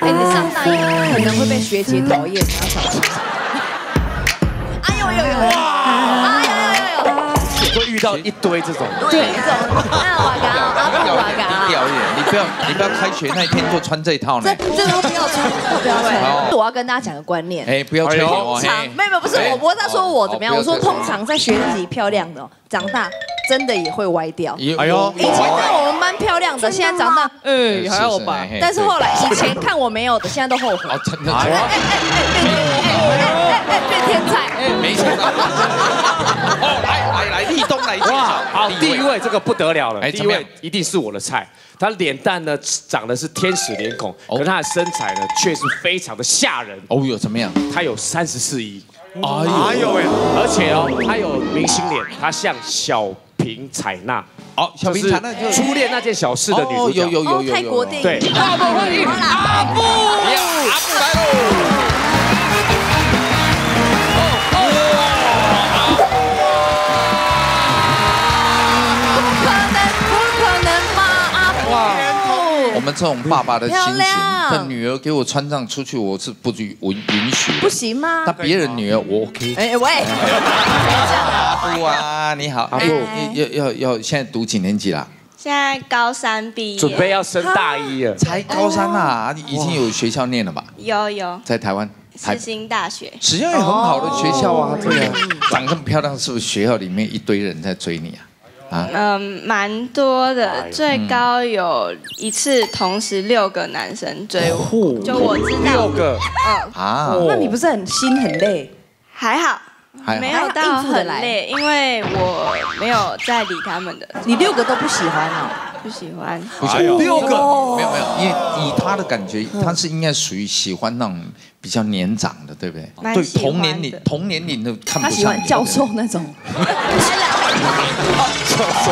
哎，你上大一可能会被学姐讨厌，你要小心。哎呦呦呦！哇！哎呦呦呦！会遇到一堆这种。对，这种。你不要开学那一天就穿这套呢。这都不要穿，不要穿。我要跟大家讲个观念。哎，不要穿。通常，没有不是我，我在说我怎么样？我说通常在学自己漂亮的，长大。 真的也会歪掉。哎呦，以前在我们班漂亮的，现在长大，还好吧。但是后来以前看我没有的，现在都后悔。哦，真的。变天才。哎，没错。哦，来，立冬来一下。好，第一位这个不得了了，第一位一定是我的菜。他脸蛋呢长的是天使脸孔，可他的身材呢确实非常的吓人。哦呦，怎么样？他有34亿。哎呦喂！而且哦，他有明星脸，他像小。 平采纳，哦，小平采纳就是初恋那件小事的女主角，有泰国电影，对，大部欢迎阿布来喽！不可能吧，阿布！我们这种爸爸的心情，这女儿给我穿上出去，我是不允许，不行吗？那别人女儿我 OK， 哎喂。 哇，你好，阿布，要现在读几年级啦？现在高3毕业，准备要升大一了。才高3啊，已经有学校念了吧？有，在台湾世新大学，实际上有很好的学校啊。对啊，长这么漂亮，是不是学校里面一堆人在追你啊？啊，蛮多的，最高有一次同时6个男生追我，就我知道6个，啊，那你不是很心很累？还好。 没有到很累，因为我没有在理他们的。你6个都不喜欢哦？不喜欢，不喜欢6个，没有，因为以他的感觉，他是应该属于喜欢那种比较年长的，对不对？对，同年龄的看不上。他喜欢教授那种。教授，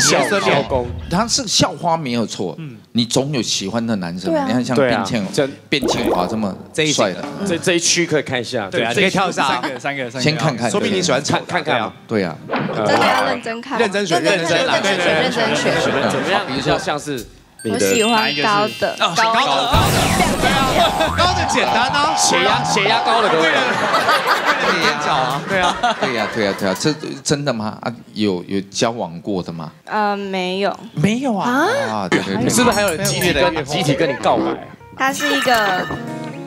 学生教工，他是校花没有错。你总有喜欢的男生，你看像卞庆华这么帅的，这一区可以看一下，对啊，可以跳上3个，先看看，说明你喜欢看看啊，对啊，真的要认真看，认真选，怎么样？比如说像是。 我喜欢高的简单啊，血压高的对啊，眼角啊，对啊，这真的吗？啊，有交往过的吗？没有啊，对，是不是还有人集体跟你告白？他是一个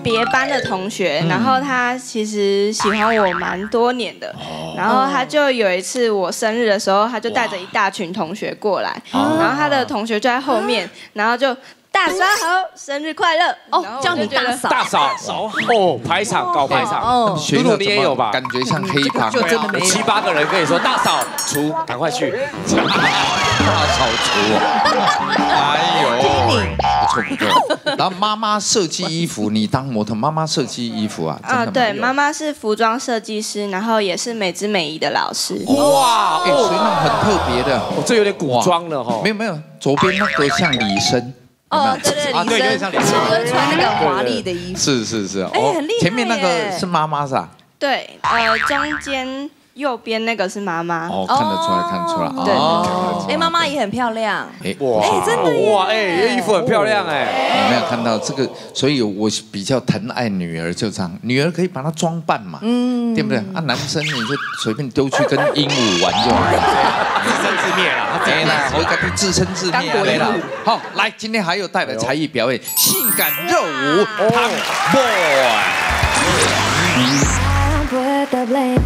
别班的同学，然后他其实喜欢我蛮多年的，然后他就有一次我生日的时候，他就带着一大群同学过来，然后他的同学就在后面，然后就大嫂好，生日快乐哦，叫你大嫂哦，排场搞排场，露露你也有吧？感觉像黑帮，就真的没有7、8个人跟你说大嫂除，赶快去，大扫除，哎呦。 然后妈妈设计衣服，你当模特，妈妈设计衣服啊？啊，对，妈妈是服装设计师，然后也是美姿美仪的老师。哇，哎，所以那很特别的，这有点古装了哈。没有，左边那个像李生。哦，对，李生，穿那个华丽的衣服。是，哎，很厉害。前面那个是妈妈是吧？对，中间右边那个是妈妈。哦，看得出来。对。 哎，妈妈也很漂亮。哎，哇，哎，真的哇，哎，这衣服很漂亮哎。你没有看到这个，所以我比较疼爱女儿，就这样，女儿可以把她装扮嘛，对不对？啊，男生你就随便丢去跟鹦鹉玩就好了，自生自灭啦。对啦，我感觉自生自灭对啦。好，来，今天还有带来才艺表演，性感热舞，汤 boy。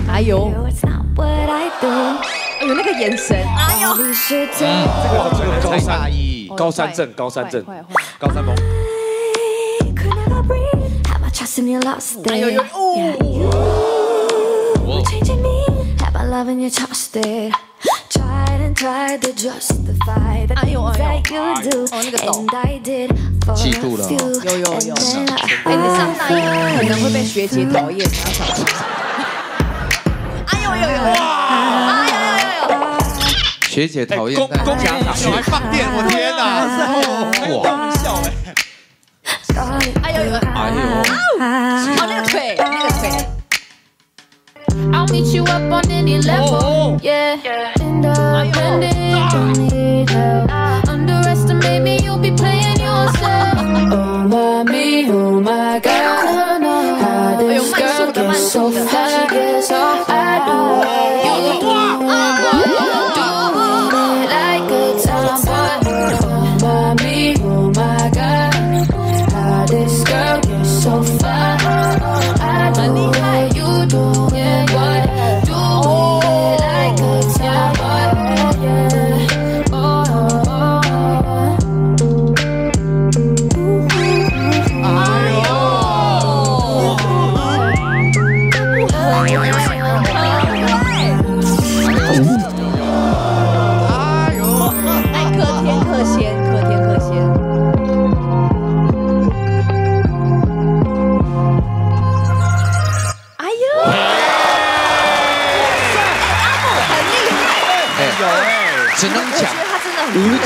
哎呦。 有那个眼神，哎呦！这个高三症，高3风。哎呦呦！哎呦！嫉妒了，有。哎，你上大一可能会被学姐讨厌，你要小心。哎呦呦！ 学姐讨厌，还放电，我天哪！哇，笑哎！哎呦！那个腿，那个腿。哎呦！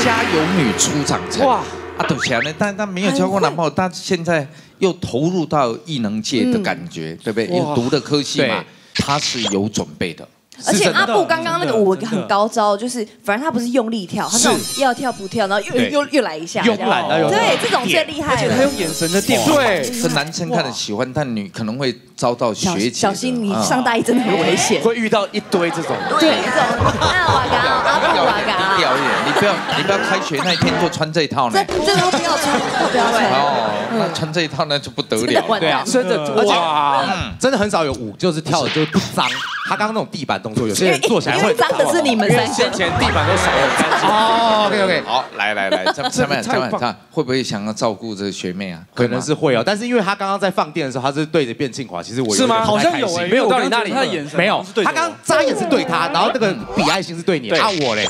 家有女出长成。哇，啊，对，前面但没有交过男朋友，但现在又投入到艺能界的感觉，对不对？有读的科系嘛，他是有准备的。 而且阿布刚刚那个舞很高招，就是反正他不是用力跳，他那种要跳不跳，然后又来一下，慵懒啊，对，这种最厉害。而且他用眼神的电，对，是男生看了喜欢，但女可能会遭到学姐。小心你上大一真的很危险，会遇到一堆这种。对，这种啊瓦嘎阿布瓦嘎。低调一点，你不要开学那一天就穿这一套呢。这都不要穿，不要穿。哦，那穿这一套那就不得了。对啊，真的哇，真的很少有舞就是跳的就不脏。他刚刚那种地板。 动作有些人做起来会脏的是你们三先前地板都扫得干净哦。OK， 好，来，咱们看会不会想要照顾这学妹啊？可能是会哦，但是因为他刚刚在放电的时候，他是对着卞庆华，其实我是吗？好像有哎，没有到你那里，他的眼神没有，他刚眨眼是对他，然后那个比爱心是对你，啊我嘞，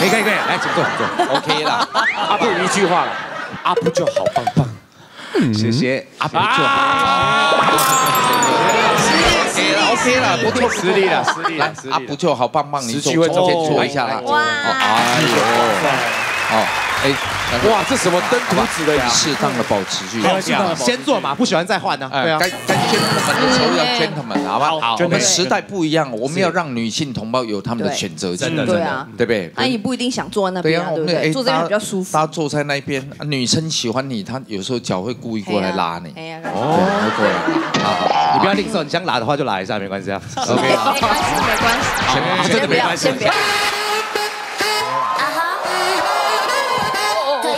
可以，来请坐 ，OK 啦，阿布一句话了，阿布就好棒棒，谢谢阿布就。 OK 了，不错，实力了，来，阿布就好棒棒，你走，先坐一下啦。哇！哎呦，哦，哎，哇，这什么登徒子的呀？适当的保持距离，先坐嘛，不喜欢再换呢。对啊，该 gentleman 的时候要 gentleman， 好吧？好，我们时代不一样，我们要让女性同胞有他们的选择权，对啊，对不对？那你不一定想坐在那边，对不对？坐这边比较舒服。大家坐在那边，女生喜欢你，她有时候脚会故意过来拉你。哦，过来，好，你不要吝啬，你想拉的话就拉一下。 没关系啊 ，OK， 没关系，真的没关系。对，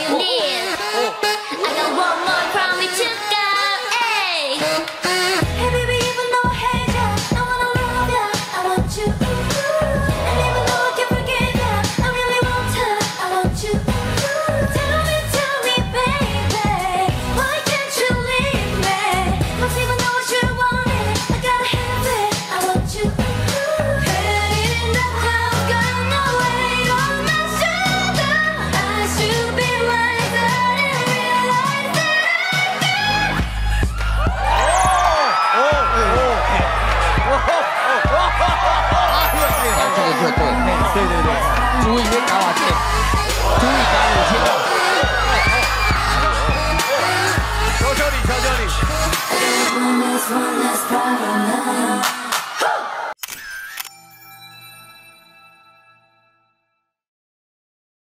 注意别打瓦片。